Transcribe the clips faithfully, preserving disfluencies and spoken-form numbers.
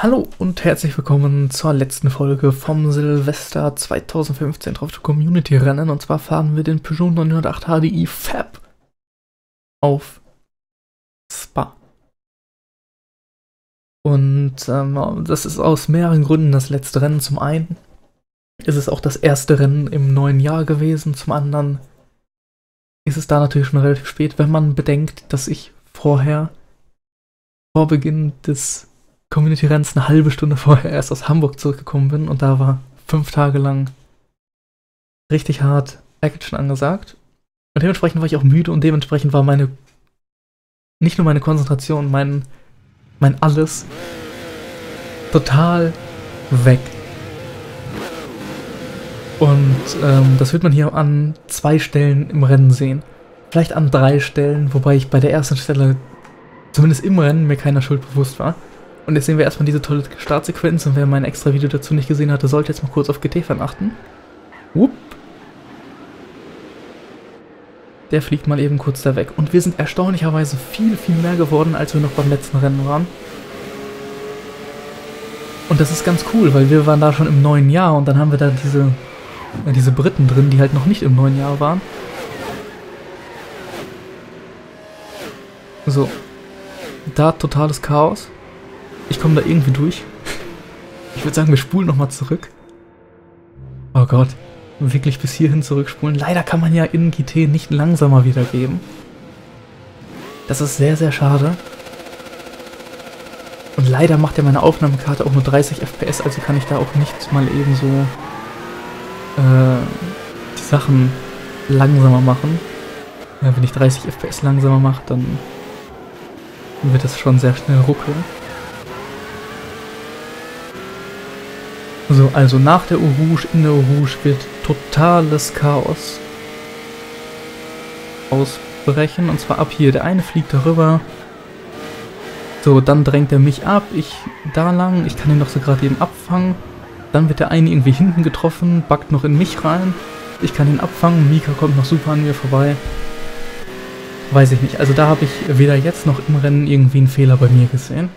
Hallo und herzlich willkommen zur letzten Folge vom Silvester zweitausendfünfzehn Troftu Community Rennen, und zwar fahren wir den Peugeot neunhundertacht H D I Fab auf Spa. Und ähm, das ist aus mehreren Gründen das letzte Rennen. Zum einen ist es auch das erste Rennen im neuen Jahr gewesen, zum anderen ist es da natürlich schon relativ spät, wenn man bedenkt, dass ich vorher, vor Beginn des Community-Renns eine halbe Stunde vorher erst aus Hamburg zurückgekommen bin, und da war fünf Tage lang richtig hart Action angesagt. Und dementsprechend war ich auch müde, und dementsprechend war meine, nicht nur meine Konzentration, mein, mein Alles total weg. Und ähm, das wird man hier an zwei Stellen im Rennen sehen. Vielleicht an drei Stellen, wobei ich bei der ersten Stelle, zumindest im Rennen, mir keiner Schuld bewusst war. Und jetzt sehen wir erstmal diese tolle Startsequenz, und wer mein extra Video dazu nicht gesehen hatte, sollte jetzt mal kurz auf G T-Fan achten. Upp. Der fliegt mal eben kurz da weg. Und wir sind erstaunlicherweise viel, viel mehr geworden, als wir noch beim letzten Rennen waren. Und das ist ganz cool, weil wir waren da schon im neuen Jahr, und dann haben wir da diese, äh, diese Briten drin, die halt noch nicht im neuen Jahr waren. So. Da totales Chaos. Ich komme da irgendwie durch. Ich würde sagen, wir spulen nochmal zurück. Oh Gott, wirklich bis hierhin zurückspulen. Leider kann man ja in G T nicht langsamer wiedergeben. Das ist sehr, sehr schade. Und leider macht ja meine Aufnahmekarte auch nur dreißig F P S, also kann ich da auch nicht mal eben so äh, die Sachen langsamer machen. Ja, wenn ich dreißig F P S langsamer mache, dann wird das schon sehr schnell ruckeln. So, also nach der Urush, in der Urush wird totales Chaos ausbrechen, und zwar ab hier. Der eine fliegt darüber. So, dann drängt er mich ab, ich da lang, ich kann ihn doch so gerade eben abfangen. Dann wird der eine irgendwie hinten getroffen, backt noch in mich rein. Ich kann ihn abfangen, Mika kommt noch super an mir vorbei. Weiß ich nicht, also da habe ich weder jetzt noch im Rennen irgendwie einen Fehler bei mir gesehen.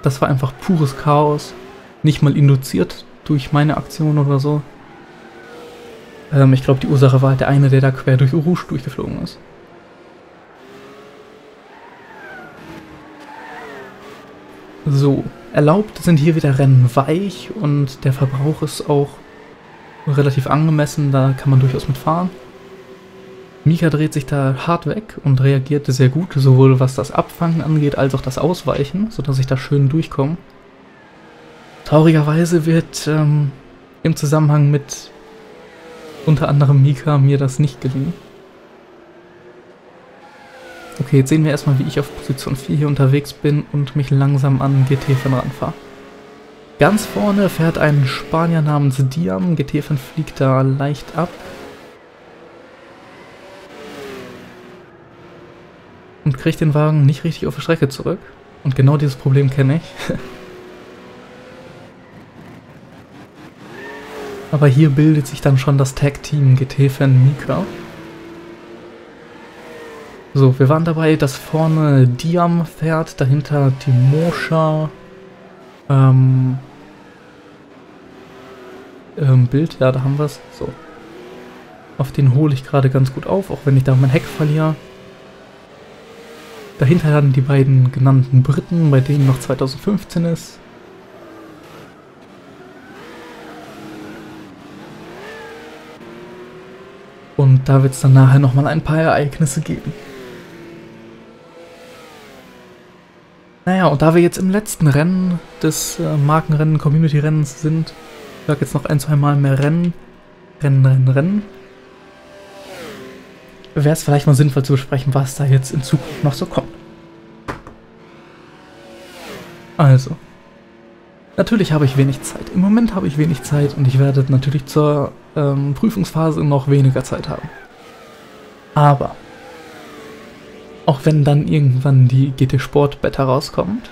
Das war einfach pures Chaos, nicht mal induziert durch meine Aktion oder so. Ähm, ich glaube, die Ursache war halt der eine, der da quer durch Urush durchgeflogen ist. So, erlaubt sind hier wieder Rennen weich, und der Verbrauch ist auch relativ angemessen, da kann man durchaus mitfahren. Mika dreht sich da hart weg und reagierte sehr gut, sowohl was das Abfangen angeht, als auch das Ausweichen, sodass ich da schön durchkomme. Traurigerweise wird ähm, im Zusammenhang mit unter anderem Mika mir das nicht gelingen. Okay, jetzt sehen wir erstmal, wie ich auf Position vier hier unterwegs bin und mich langsam an G T-Fan ranfahre. Ganz vorne fährt ein Spanier namens Diam, G T-Fan fliegt da leicht ab. Und kriege den Wagen nicht richtig auf die Strecke zurück. Und genau dieses Problem kenne ich. Aber hier bildet sich dann schon das Tag-Team G T-Fan Mika. So, wir waren dabei, dass vorne Diam fährt, dahinter Timosha. Ähm, ähm, Bild, ja, da haben wir es. So. Auf den hole ich gerade ganz gut auf, auch wenn ich da mein Heck verliere. Dahinter dann die beiden genannten Briten, bei denen noch zweitausendfünfzehn ist. Und da wird es dann nachher nochmal ein paar Ereignisse geben. Naja, und da wir jetzt im letzten Rennen des äh, Markenrennen, Community-Rennens sind, ich sag jetzt noch ein, zwei Mal mehr Rennen, Rennen, Rennen, Rennen. Wäre es vielleicht mal sinnvoll zu besprechen, was da jetzt in Zukunft noch so kommt. Also, natürlich habe ich wenig Zeit. Im Moment habe ich wenig Zeit, und ich werde natürlich zur ähm, Prüfungsphase noch weniger Zeit haben. Aber, auch wenn dann irgendwann die G T Sport Beta rauskommt,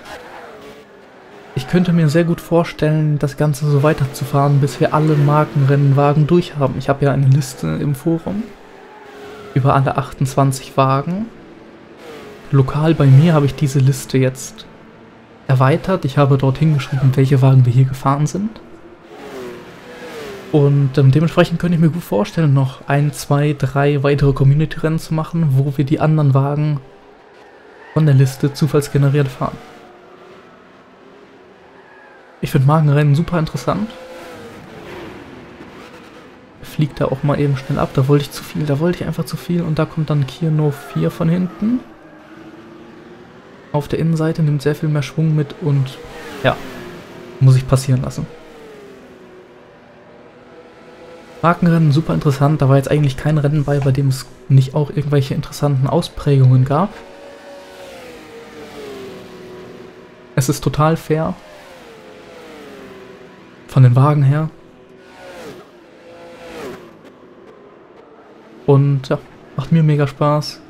ich könnte mir sehr gut vorstellen, das Ganze so weiterzufahren, bis wir alle Markenrennenwagen durch haben. Ich habe ja eine Liste im Forum über alle achtundzwanzig Wagen. Lokal bei mir habe ich diese Liste jetzt erweitert. Ich habe dort hingeschrieben, welche Wagen wir hier gefahren sind. Und ähm, dementsprechend könnte ich mir gut vorstellen, noch ein, zwei, drei weitere Community-Rennen zu machen, wo wir die anderen Wagen von der Liste zufallsgeneriert fahren. Ich finde Magenrennen super interessant. Fliegt da auch mal eben schnell ab. Da wollte ich zu viel, da wollte ich einfach zu viel. Und da kommt dann Kierno vier von hinten. Auf der Innenseite nimmt sehr viel mehr Schwung mit und ja, muss ich passieren lassen. Markenrennen, super interessant. Da war jetzt eigentlich kein Rennen bei, bei dem es nicht auch irgendwelche interessanten Ausprägungen gab. Es ist total fair. Von den Wagen her. Und ja, macht mir mega Spaß.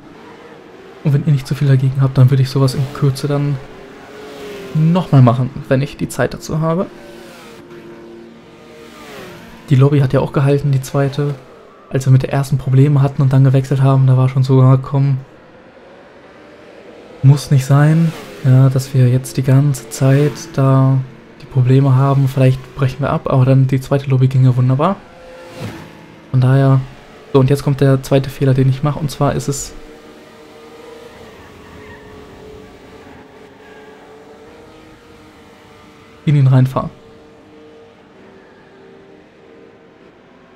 Und wenn ihr nicht zu viel dagegen habt, dann würde ich sowas in Kürze dann nochmal machen, wenn ich die Zeit dazu habe. Die Lobby hat ja auch gehalten, die zweite. Als wir mit der ersten Probleme hatten und dann gewechselt haben, da war schon so, ah, komm, muss nicht sein, ja, dass wir jetzt die ganze Zeit da die Probleme haben. Vielleicht brechen wir ab, aber dann die zweite Lobby ging ja wunderbar. Von daher... So, und jetzt kommt der zweite Fehler, den ich mache, und zwar ist es... in ihn reinfahren.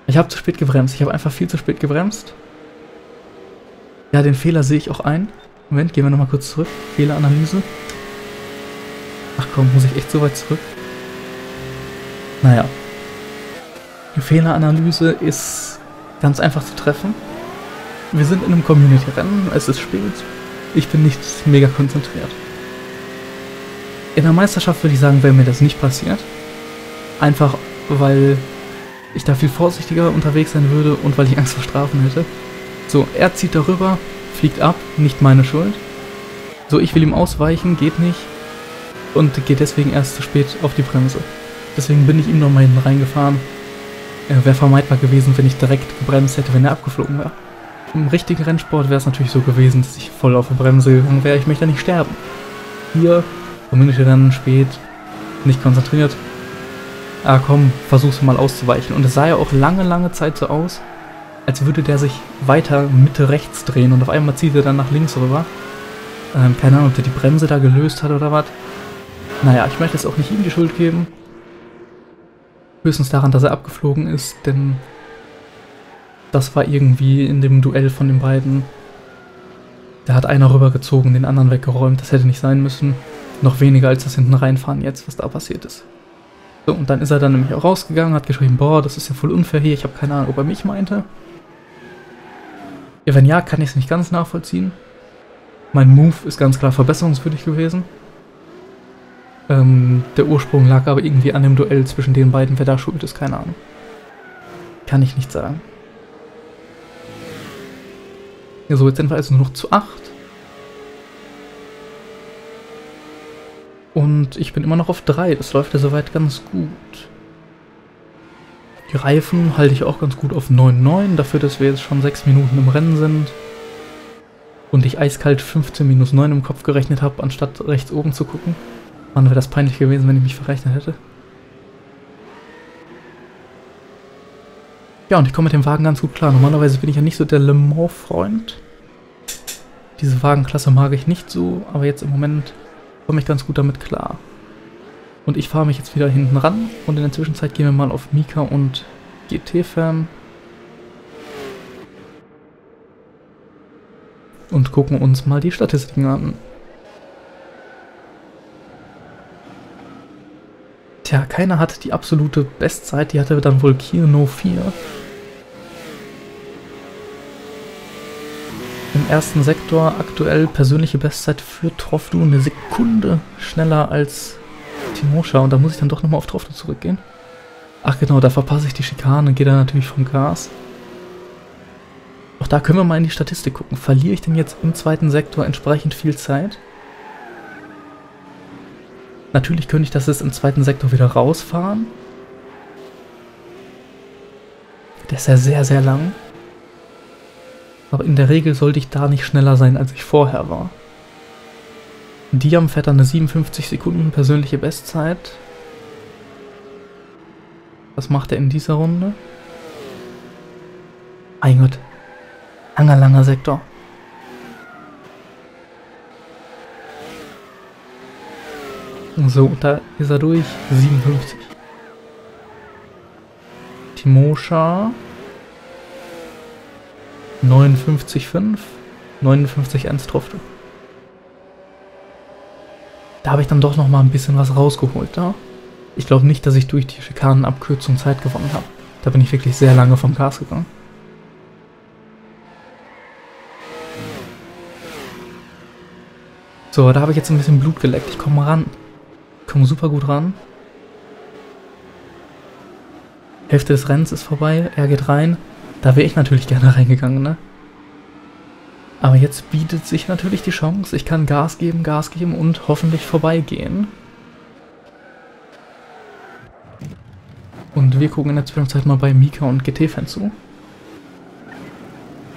Ich habe zu spät gebremst, ich habe einfach viel zu spät gebremst. Ja, den Fehler sehe ich auch ein. Moment, gehen wir nochmal kurz zurück. Fehleranalyse. Ach komm, muss ich echt so weit zurück? Naja. Die Fehleranalyse ist... ganz einfach zu treffen. Wir sind in einem Community-Rennen, es ist spät, ich bin nicht mega konzentriert. In der Meisterschaft würde ich sagen, wäre mir das nicht passiert. Einfach, weil ich da viel vorsichtiger unterwegs sein würde und weil ich Angst vor Strafen hätte. So, er zieht darüber, fliegt ab, nicht meine Schuld. So, ich will ihm ausweichen, geht nicht und geht deswegen erst zu spät auf die Bremse. Deswegen bin ich ihm nochmal hinten reingefahren. Wäre vermeidbar gewesen, wenn ich direkt gebremst hätte, wenn er abgeflogen wäre. Im richtigen Rennsport wäre es natürlich so gewesen, dass ich voll auf die Bremse gegangen wäre. Ich möchte nicht sterben. Hier, Community-Rennen, spät, nicht konzentriert. Ah komm, versuch's mal auszuweichen. Und es sah ja auch lange, lange Zeit so aus, als würde der sich weiter Mitte rechts drehen und auf einmal zieht er dann nach links rüber. Ähm, keine Ahnung, ob der die Bremse da gelöst hat oder was. Naja, ich möchte jetzt auch nicht ihm die Schuld geben. Höchstens daran, dass er abgeflogen ist, denn das war irgendwie in dem Duell von den beiden. Da hat einer rübergezogen, den anderen weggeräumt, das hätte nicht sein müssen. Noch weniger als das hinten reinfahren jetzt, was da passiert ist. So, und dann ist er dann nämlich auch rausgegangen, hat geschrieben, boah, das ist ja voll unfair hier, ich habe keine Ahnung, ob er mich meinte. Ja, wenn ja, kann ich es nicht ganz nachvollziehen. Mein Move ist ganz klar verbesserungswürdig gewesen. Ähm, der Ursprung lag aber irgendwie an dem Duell zwischen den beiden. Wer da schuld ist, keine Ahnung. Kann ich nicht sagen. Ja, so, jetzt sind wir also nur noch zu acht. Und ich bin immer noch auf drei. Das läuft ja soweit ganz gut. Die Reifen halte ich auch ganz gut auf neun Komma neun. Dafür, dass wir jetzt schon sechs Minuten im Rennen sind. Und ich eiskalt fünfzehn minus neun im Kopf gerechnet habe, anstatt rechts oben zu gucken. Mann, wäre das peinlich gewesen, wenn ich mich verrechnet hätte. Ja, und ich komme mit dem Wagen ganz gut klar. Normalerweise bin ich ja nicht so der Le Mans-Freund. Diese Wagenklasse mag ich nicht so, aber jetzt im Moment komme ich ganz gut damit klar. Und ich fahre mich jetzt wieder hinten ran und in der Zwischenzeit gehen wir mal auf Mika und G T-Fan. Und gucken uns mal die Statistiken an. Tja, keiner hat die absolute Bestzeit, die hatte dann wohl Kierno vier. Im ersten Sektor aktuell persönliche Bestzeit für Troftu, eine Sekunde schneller als Timosha. Und da muss ich dann doch nochmal auf Troftu zurückgehen. Ach genau, da verpasse ich die Schikane, gehe da natürlich vom Gas. Doch da können wir mal in die Statistik gucken. Verliere ich denn jetzt im zweiten Sektor entsprechend viel Zeit? Natürlich könnte ich das jetzt im zweiten Sektor wieder rausfahren. Der ist ja sehr, sehr lang. Aber in der Regel sollte ich da nicht schneller sein, als ich vorher war. Diam fährt dann eine siebenundfünfzig Sekunden persönliche Bestzeit. Was macht er in dieser Runde? Mein Gott. Langer, langer Sektor. So, da ist er durch. siebenundfünfzig. Timosha. neunundfünfzig Komma fünf. neunundfünfzig Komma eins Troftu. Da habe ich dann doch noch mal ein bisschen was rausgeholt. Ja? Ich glaube nicht, dass ich durch die Schikanenabkürzung Zeit gewonnen habe. Da bin ich wirklich sehr lange vom Gas gegangen. So, da habe ich jetzt ein bisschen Blut geleckt. Ich komme ran. Ich komme super gut ran. Hälfte des Rennens ist vorbei. Er geht rein. Da wäre ich natürlich gerne reingegangen, ne? Aber jetzt bietet sich natürlich die Chance. Ich kann Gas geben, Gas geben und hoffentlich vorbeigehen. Und wir gucken in der Zwischenzeit mal bei Mika und G T-Fan zu.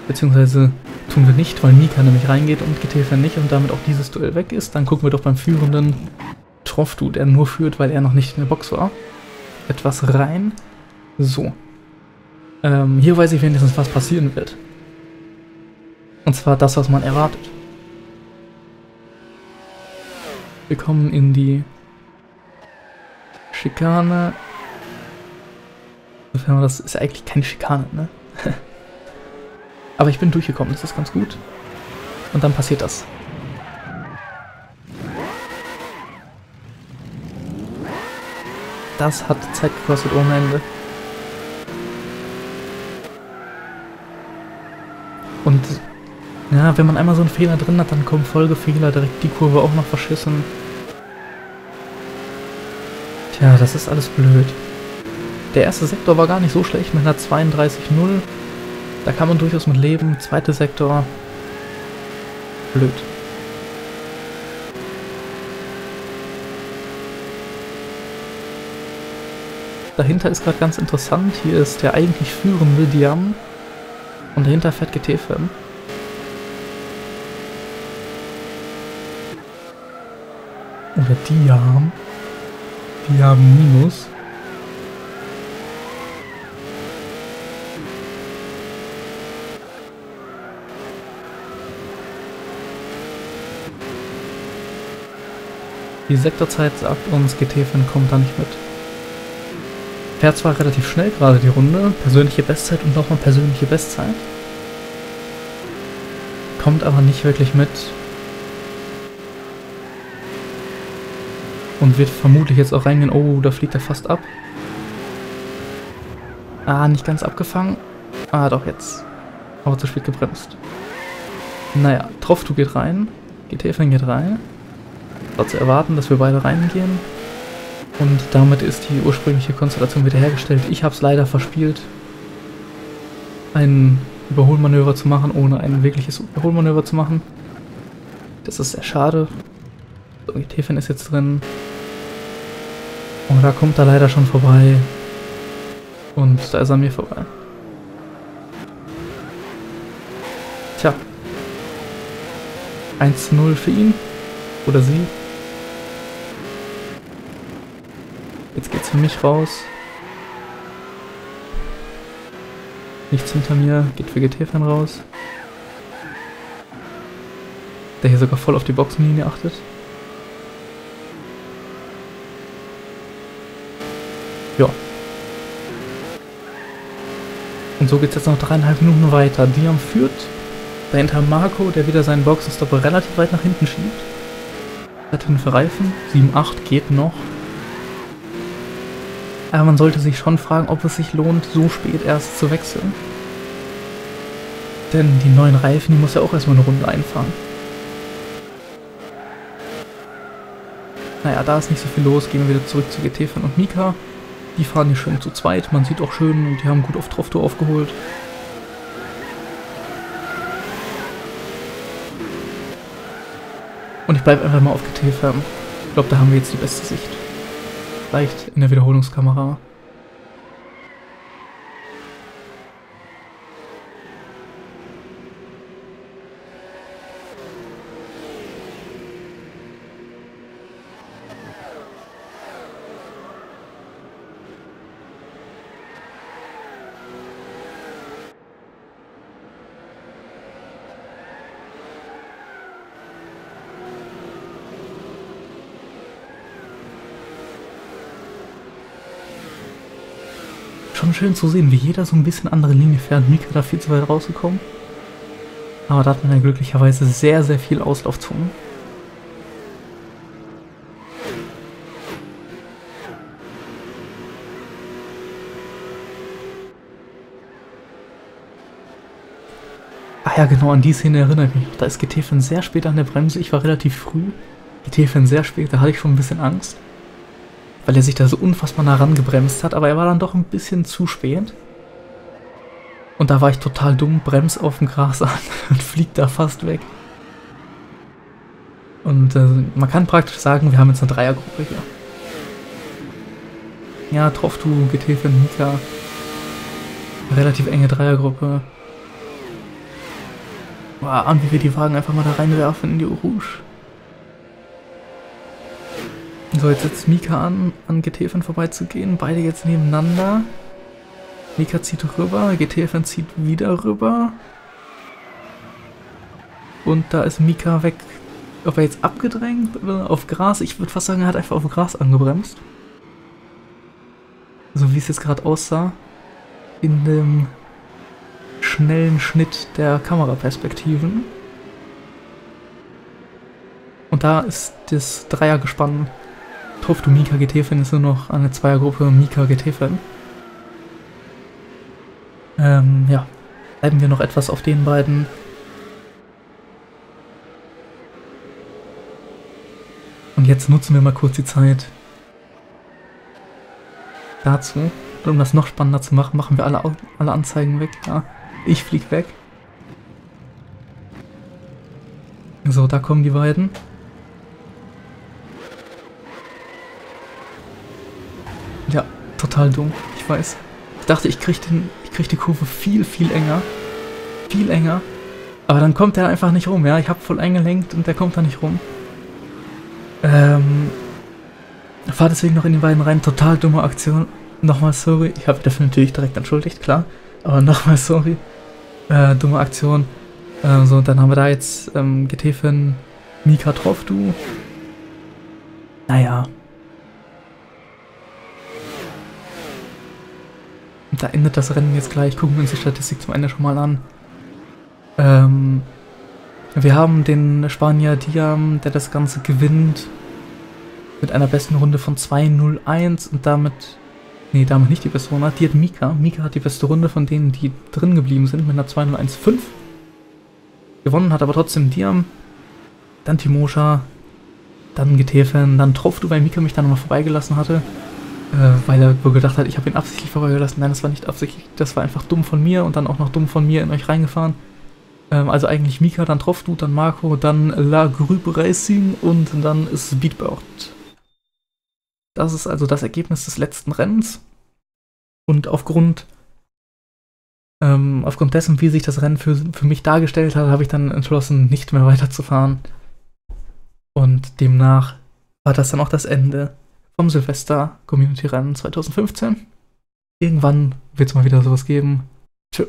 Beziehungsweise tun wir nicht, weil Mika nämlich reingeht und G T-Fan nicht und damit auch dieses Duell weg ist. Dann gucken wir doch beim führenden Troftu, der nur führt, weil er noch nicht in der Box war. Etwas rein. So. Ähm, hier weiß ich wenigstens, was passieren wird. Und zwar das, was man erwartet. Wir kommen in die Schikane. Sofern man das ist ja eigentlich keine Schikane, ne? Aber ich bin durchgekommen, das ist ganz gut. Und dann passiert das. Das hat Zeit gekostet ohne Ende. Und ja, wenn man einmal so einen Fehler drin hat, dann kommen Folgefehler, direkt die Kurve auch noch verschissen. Tja, das ist alles blöd. Der erste Sektor war gar nicht so schlecht mit einer zweiunddreißig Komma null. Da kann man durchaus mit leben. Zweiter Sektor. Blöd. Dahinter ist gerade ganz interessant. Hier ist der eigentlich führende Diam. Und dahinter fährt G T-Firmen. Oder Diam. Diam minus. Die Sektorzeit sagt uns, G T-Fan kommt da nicht mit. Fährt zwar relativ schnell gerade die Runde, persönliche Bestzeit und nochmal persönliche Bestzeit. Kommt aber nicht wirklich mit. Und wird vermutlich jetzt auch reingehen. Oh, da fliegt er fast ab. Ah, nicht ganz abgefangen. Ah, doch jetzt. Aber zu spät gebremst. Naja, Troftu geht rein. G T-Fan geht rein. War zu erwarten, dass wir beide reingehen. Und damit ist die ursprüngliche Konstellation wieder hergestellt. Ich habe es leider verspielt, ein Überholmanöver zu machen, ohne ein wirkliches Überholmanöver zu machen. Das ist sehr schade. So, G T-Fan ist jetzt drin. Und da kommt er leider schon vorbei. Und da ist er mir vorbei. Tja. eins zu null für ihn. Oder sie. Jetzt geht's für mich raus. Nichts hinter mir. Geht für G T-Fan raus. Der hier sogar voll auf die Boxenlinie achtet. Ja. Und so geht's jetzt noch dreieinhalb Minuten weiter. Diam führt. Dahinter Marco, der wieder seinen Boxenstopp relativ weit nach hinten schiebt. Hin für Reifen. sieben Komma acht geht noch. Aber man sollte sich schon fragen, ob es sich lohnt, so spät erst zu wechseln. Denn die neuen Reifen, die muss ja auch erstmal eine Runde einfahren. Naja, da ist nicht so viel los. Gehen wir wieder zurück zu G T-Fan und Mika. Die fahren hier schön zu zweit. Man sieht auch schön, und die haben gut auf Troftu aufgeholt. Und ich bleibe einfach mal auf G T-Firmen. Ich glaube, da haben wir jetzt die beste Sicht. Vielleicht in der Wiederholungskamera. schon schön zu sehen, wie jeder so ein bisschen andere Linie fährt. Mika da viel zu weit rausgekommen. Aber da hat man ja glücklicherweise sehr, sehr viel Auslaufzonen. Ach ja, genau, an die Szene erinnere ich mich noch. Da ist G T-Fan sehr spät an der Bremse. Ich war relativ früh. G T-Fan sehr spät, da hatte ich schon ein bisschen Angst. Weil er sich da so unfassbar nah rangebremst hat. Aber er war dann doch ein bisschen zu spät. Und da war ich total dumm, bremst auf dem Gras an und fliegt da fast weg. Und äh, man kann praktisch sagen, wir haben jetzt eine Dreiergruppe hier. Ja, Troftu, G T-Fan, Mika. Relativ enge Dreiergruppe. Wow, und wie wir die Wagen einfach mal da reinwerfen in die Urush. So, jetzt setzt Mika an, an G T-Fan vorbeizugehen. Beide jetzt nebeneinander. Mika zieht rüber, G T-Fan zieht wieder rüber. Und da ist Mika weg. Ob er jetzt abgedrängt oder auf Gras? Ich würde fast sagen, er hat einfach auf Gras angebremst. So wie es jetzt gerade aussah. In dem schnellen Schnitt der Kameraperspektiven. Und da ist das Dreiergespann. Trifft du Mika, G T-Fan ist nur noch eine Zweiergruppe Mika, G T-Fan. Ähm, ja, bleiben wir noch etwas auf den beiden. Und jetzt nutzen wir mal kurz die Zeit dazu. Und um das noch spannender zu machen, machen wir alle, alle Anzeigen weg. Ja, ich flieg weg. So, da kommen die beiden. Ja, total dumm, ich weiß. Ich dachte, ich krieg den... kriege die Kurve viel, viel enger. Viel enger. Aber dann kommt der einfach nicht rum, ja. Ich habe voll eingelenkt und der kommt da nicht rum. Ähm. Fahr deswegen noch in den beiden rein. Total dumme Aktion. Nochmal sorry. Ich habe dafür natürlich direkt entschuldigt, klar. Aber nochmal sorry. Äh, dumme Aktion. Ähm, so, dann haben wir da jetzt ähm, G T-Fan Mika Troftu. Naja. Da endet das Rennen jetzt gleich. Gucken wir uns die Statistik zum Ende schon mal an. Ähm, wir haben den Spanier Diam, der das Ganze gewinnt. Mit einer besten Runde von zwei null eins und damit... Nee, damit nicht die beste Runde. Die hat Mika. Mika hat die beste Runde von denen, die drin geblieben sind, mit einer zwei null eins fünf. Gewonnen hat aber trotzdem Diam. Dann Timosha. Dann G T-Fan. Dann Troftu, weil Mika mich da nochmal vorbeigelassen hatte. Weil er wohl gedacht hat, ich habe ihn absichtlich vorbeigelassen. Nein, das war nicht absichtlich, das war einfach dumm von mir und dann auch noch dumm von mir in euch reingefahren. Ähm, also eigentlich Mika, dann Troftu, dann Marco, dann La Grube Racing und dann Speedboard. Das ist also das Ergebnis des letzten Rennens. Und aufgrund, ähm, aufgrund dessen, wie sich das Rennen für, für mich dargestellt hat, habe ich dann entschlossen, nicht mehr weiterzufahren. Und demnach war das dann auch das Ende vom Silvester Community Rennen zweitausendfünfzehn. Irgendwann wird es mal wieder sowas geben. Tschö.